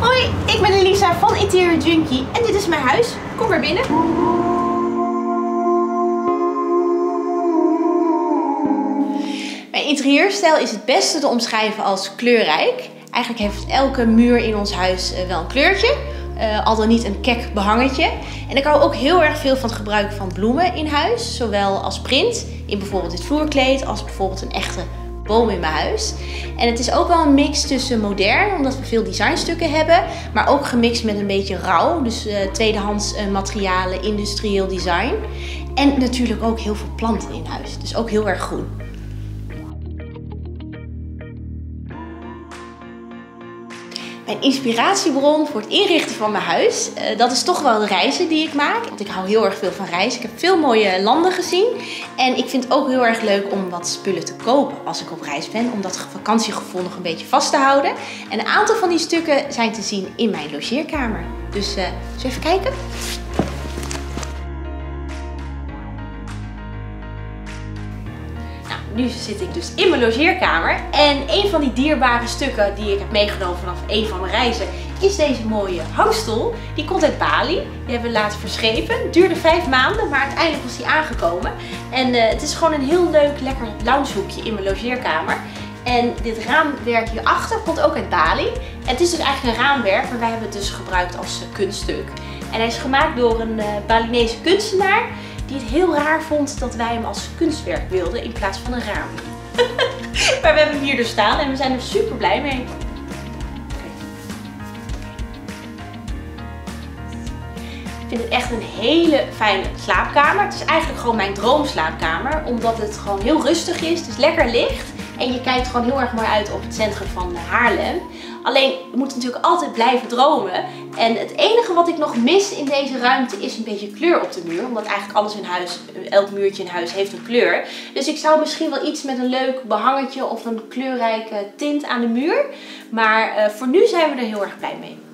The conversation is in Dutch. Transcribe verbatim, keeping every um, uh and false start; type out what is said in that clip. Hoi, ik ben Elisa van Interior Junkie en dit is mijn huis. Kom maar binnen. Mijn interieurstijl is het beste te omschrijven als kleurrijk. Eigenlijk heeft elke muur in ons huis wel een kleurtje. Uh, al dan niet een kek behangetje. En ik hou ook heel erg veel van het gebruik van bloemen in huis. Zowel als print, in bijvoorbeeld dit vloerkleed, als bijvoorbeeld een echte boom in mijn huis. En het is ook wel een mix tussen modern, omdat we veel designstukken hebben, maar ook gemixt met een beetje rauw. Dus uh, tweedehands uh, materialen, industrieel design. En natuurlijk ook heel veel planten in huis. Dus ook heel erg groen. Mijn inspiratiebron voor het inrichten van mijn huis, dat is toch wel de reizen die ik maak. Want ik hou heel erg veel van reizen. Ik heb veel mooie landen gezien. En ik vind het ook heel erg leuk om wat spullen te kopen als ik op reis ben. Om dat vakantiegevoel nog een beetje vast te houden. En een aantal van die stukken zijn te zien in mijn logeerkamer. Dus uh, eens even kijken. Nu zit ik dus in mijn logeerkamer en een van die dierbare stukken die ik heb meegenomen vanaf een van mijn reizen is deze mooie hangstoel. Die komt uit Bali, die hebben we laten verschepen. Het duurde vijf maanden, maar uiteindelijk was die aangekomen. En uh, het is gewoon een heel leuk, lekker loungehoekje in mijn logeerkamer. En dit raamwerk hierachter komt ook uit Bali. En het is dus eigenlijk een raamwerk, maar wij hebben het dus gebruikt als uh, kunststuk. En hij is gemaakt door een uh, Balinese kunstenaar. Die het heel raar vond dat wij hem als kunstwerk wilden in plaats van een raam. Maar we hebben hem hier dus staan en we zijn er super blij mee. Ik vind het echt een hele fijne slaapkamer. Het is eigenlijk gewoon mijn droomslaapkamer, omdat het gewoon heel rustig is. Het is lekker licht en je kijkt gewoon heel erg mooi uit op het centrum van Haarlem. Alleen, je moet natuurlijk altijd blijven dromen. En het enige wat ik nog mis in deze ruimte is een beetje kleur op de muur. Omdat eigenlijk alles in huis, elk muurtje in huis heeft een kleur. Dus ik zou misschien wel iets met een leuk behangetje of een kleurrijke tint aan de muur. Maar uh, voor nu zijn we er heel erg blij mee.